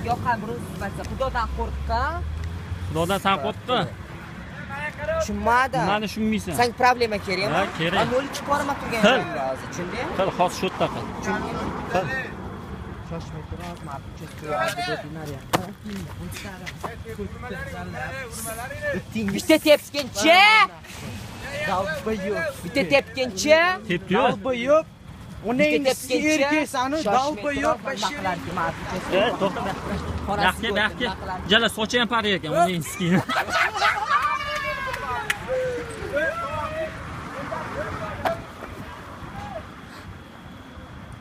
Xudodan sen qo'rqdi. Tushunmadim. Meni tushunmaysan. Sen problema kerakmi? Ha, kerak. Men yo'lni chiqarma turgan edim hozir, tushundingmi? Til xos shu yerda qil. Bitta tepkinchi. Dalboyub. Bitta tepkinchi. Dalboyub. O'ning erkasini dalboyub bashirlarga ma'ruf. To'xta. Naqqa, naqqa. Jala sochi ham pari ekan, o'ning skin.